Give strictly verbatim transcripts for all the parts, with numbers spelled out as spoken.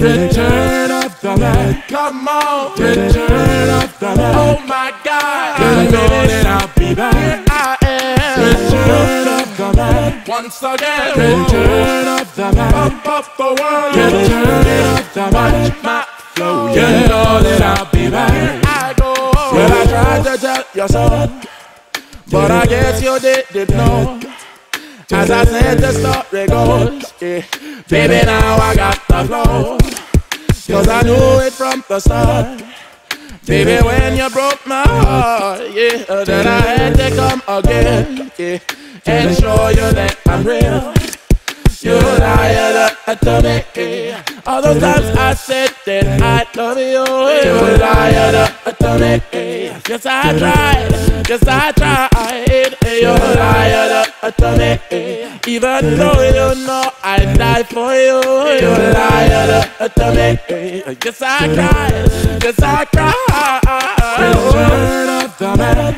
Return of the Mac. Return of the Mac. Come on. Return of the Mac. Oh my God. I know that I'll be back. Here I am. Return of the Mac. Once again. Return of the Mac. Up off the world. Return of the Mac. My flow. You know that I'll be back. Here I go. Well, I tried to tell you so, but I guess you didn't know. As I said, the story goes, yeah. Baby, now I got the flow, cause I knew it from the start. Baby, when you broke my heart, yeah, then I had to come again, yeah, and show you that I'm real. You lied to me, yeah. All those times I said that I love you, yeah. You lied to me, yeah. Yes, I tried. Yes, I tried. You're a liar to me, even though you know I died for you. You're a liar to me. Yes, I cried. Yes, I cried. Return of the man.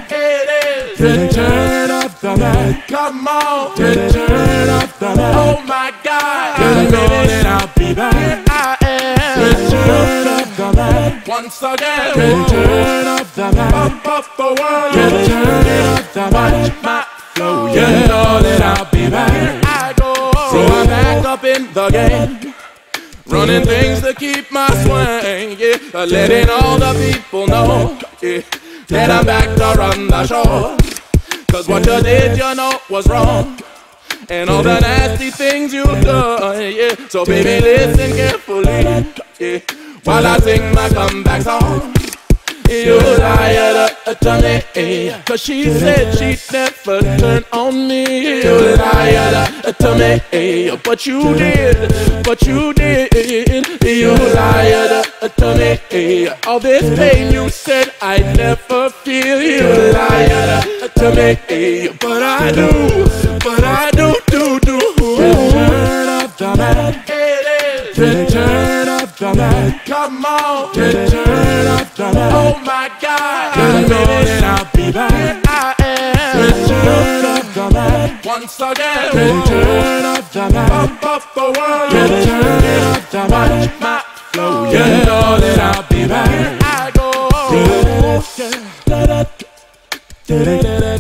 Return of the man. Come on. Return of the man. Oh my God. You know that I'll be back. Here I am. Return of the man. Once again. Return of the man. Up off the world. Watch my flow, you know that I'll be back. Here I go. So I'm back up in the game, running things to keep my swing, yeah. Letting all the people know, yeah, that I'm back to run the show. Cause what you did, you know, was wrong, and all the nasty things you done, yeah. So baby, listen carefully, yeah, while I sing my comeback song. You lied to me, cause she said she'd never turn on me. You lied to me, but you did, but you did. You lied to me, all this pain you said I'd never feel. You lied to me, but I do, but I do, do, do. Return of the man, return of the man. Come on, return of the man. Oh my God, I know that I'll be back. Here I am. Return of the man. Once again. Return of the man. Up off the world. Return of the man. Watch my flow, you know that I'll be back. Here I go. Return of the man.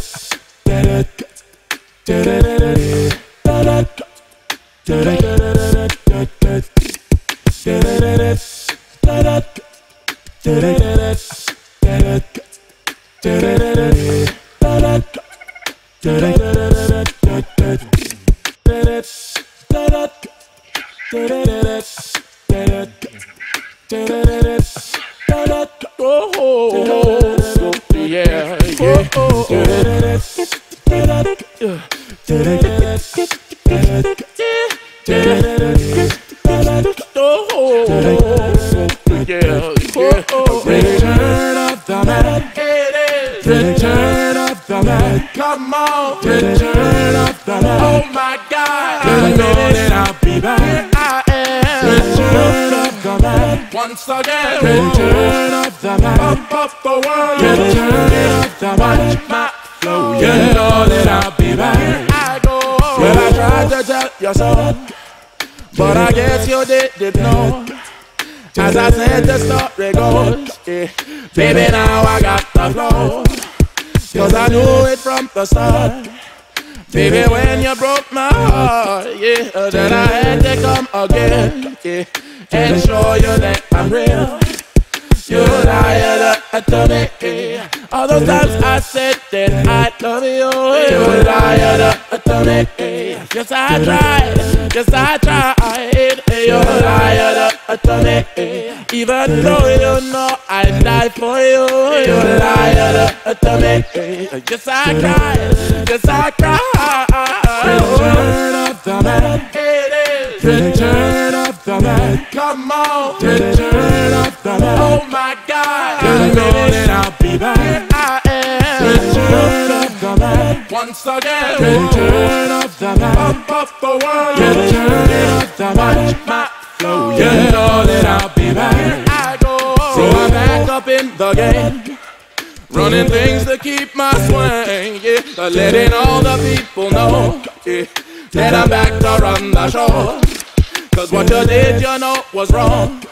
Come on. Return of the man. Oh my God. You know that I'll be back. Here I am. Return of the man. Once again. Return of the man. Up off the world. Return of the man. Watch my flow. You know that I'll be back. Here I go. Well, I tried to tell you so, but I guess you didn't know. As I said, the story goes, yeah. Baby, now I got the flow, cause I knew it from the start. Baby, when you broke my heart, yeah, then I had to come again, yeah, and show you that I'm real. You lied to me, yeah. All those times I said that I love you, yeah. You lied to me, yeah. Yes, I tried. Yes, I tried. You lied to me, even though you know I died for you. You lied to me. Yes, I cried. Yes, I Turn up the light, come on. Turn up the light. Oh my God, I know that I'll be back. I am. Turn up the light once again. Turn up the light, pump up the world. Turn up the light, watch my flow. You know that I'll be back. Here I go, so I'm back up in the game. Running things to keep my swing, yeah. Letting all the people know, yeah, that I'm back to run the show. Cause what you did, you know, was wrong,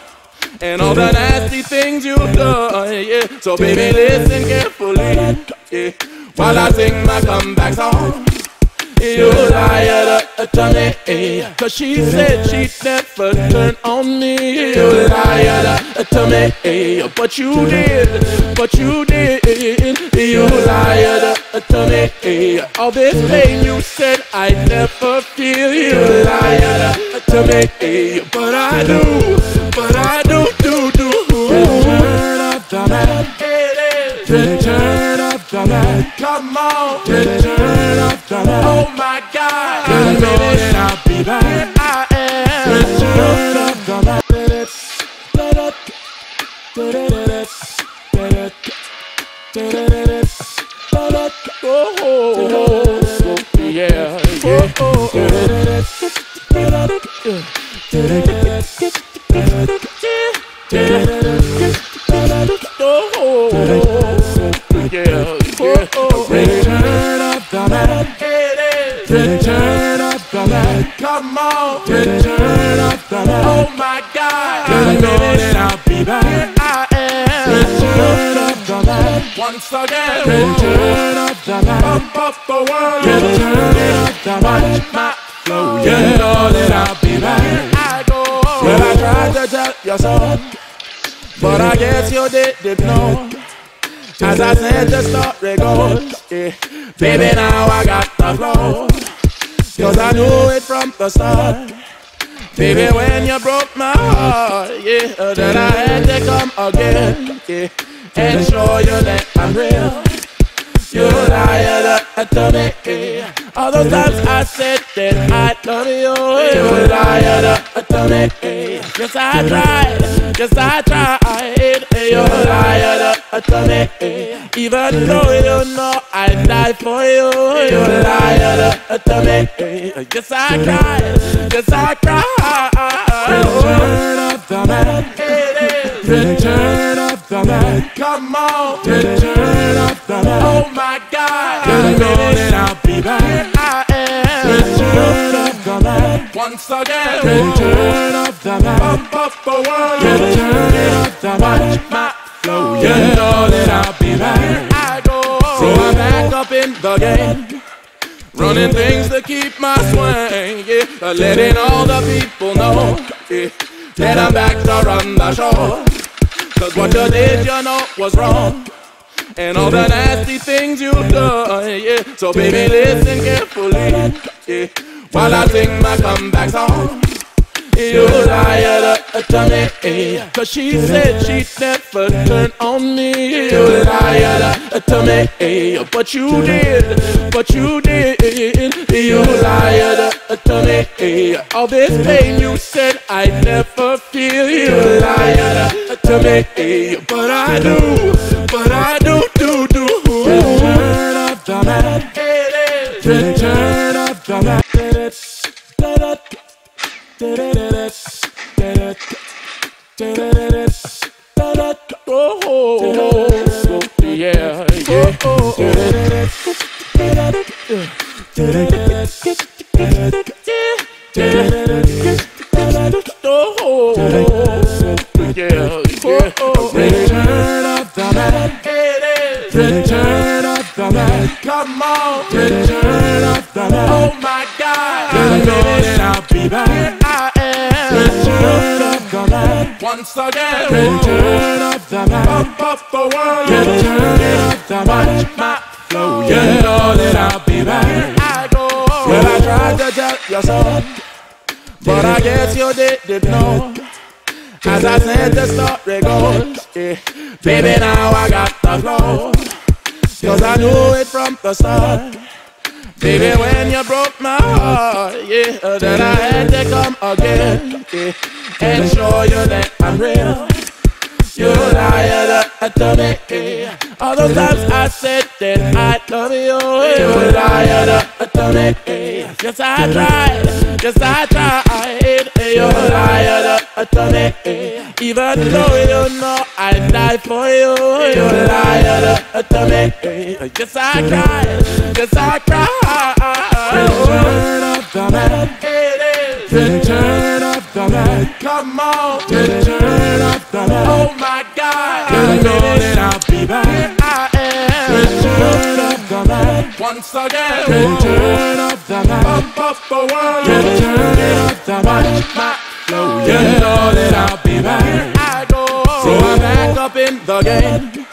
and all the nasty things you've done, yeah. So baby, listen carefully, yeah, while I sing my comeback song. You lied to me, cause she said she'd never turn on me. You lied to me, but you did, but you did. You lied to me, all this pain you said I'd never feel. You lied to me, but I do, but I do, do, do. Turn up the light, it is. Turn up the light, come on. Turn up the light. Oh my God, I know that I'll be back. Here I am. Turn up the light. Oh yeah, yeah. Oh yeah. Turn up the light, come on. Turn up the light. Oh my God, I know that I'll be back. Here I am. Turn up the light once again. Turn up the light, pump up the world. Turn up the light, watch my flow. You know that I'll be back. Here I go. Well, I tried to tell you so, but I guess you didn't know. As I said, the story goes, yeah, baby, now I got the flow. Cause I knew it from the start, baby, when you broke my heart, yeah, that I had to come again, yeah, and show you that I'm real. You lied to me, all those times I said that I love you. You lied to me, yes I tried, yes I tried. You lied to me, even though you know I died for you. You lied to me, yes I cried, yes I cried. Turn up the light, turn up the light, come on. Turn up the light, oh my God, I know that I'll be back. Here I am. Turn up the light once again. Turn up the light, pump up the world. Turn up the light, watch my flow. You know that I'll be back. Here I go, so I'm back up in the game. Running things to keep my swing, yeah, letting all the people know, yeah, that I'm back to run the show. Cause what you did, you know, was wrong, and all the nasty things you've done, yeah. So baby, listen carefully, yeah, while I sing my comeback song. You lied to me, cause she said she'd never turn on me. You lied to me, but you did, but you did. You lied to me, all this pain you said I'd never feel. You lied to me, but I do, but I do, do, do. Turn up the light, it is. Turn up the light. Turn up the light, it is. Turn up the light, come on. Turn up the light, oh my God, I know that I'll be back. Here I am. Turn up the light once again. Turn up the light, pump up the world. Turn up the light, watch my flow. You know that I'll be back. Here I go. Well, I tried to tell you so, but I guess you didn't know. As I said, the story goes, yeah, baby, now I got the flow. Cause I knew it from the start, baby, when you that broke my heart, yeah. That I had to come again, yeah. And show you that I'm real. You're a liar to me, yeah. All those times I said that I love you, yeah. You're a liar to me, yeah. Yes, I tried, yes, I tried, yeah. You're a liar to me, yeah. Even though you know I die for you, yeah. You're a liar to me, yeah. Yes, I cried, yes, I cried. Return of the man, it is. Return of the man, come on. Return of the man, oh my God, I know that I'll be back. Here I am. Return of the man, once again. Return of the man, up up the world. Return of the man, my flow. You know that I'll be back. Here I go, so I'm back up in the game.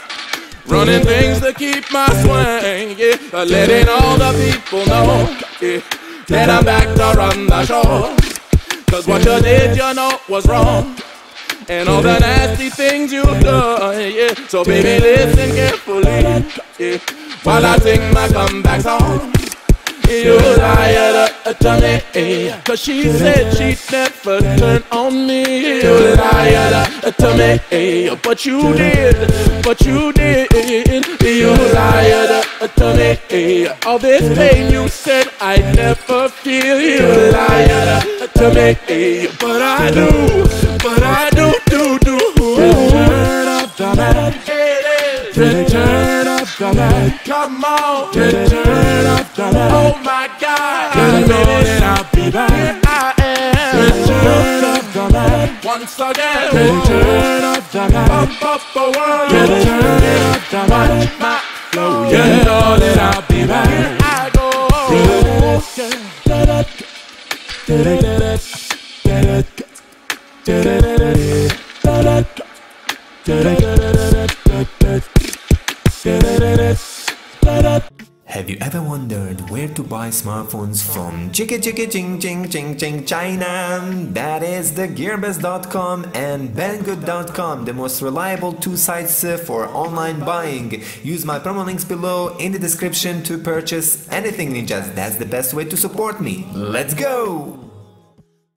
Running things to keep my swing, yeah. Letting all the people know, yeah, that I'm back to run the show. Cause what you did, you know, was wrong. And all the nasty things you've done, yeah. So baby, listen carefully, yeah, while I sing my comeback song. You lied to me, cause she said she'd never turn on me. You lied to me, but you did, but you did. You lied to me, all this pain you said I never feel. You lied to me, but I do, but I do, do, do. Return of the man, it is. Return of the man, come on. Return of the man, oh my God, I know that I'll be back. Here I am. Return of the man, once again. Return of the man, up up the world. Return of the man, my flow. You know that I'll be back. Here I go. Have you ever wondered where to buy smartphones from Chicka Chicka Ching Ching Ching Ching China? That is the GearBest dot com and BangGood dot com, the most reliable two sites for online buying. Use my promo links below in the description to purchase anything ninjas. That's the best way to support me. Let's go!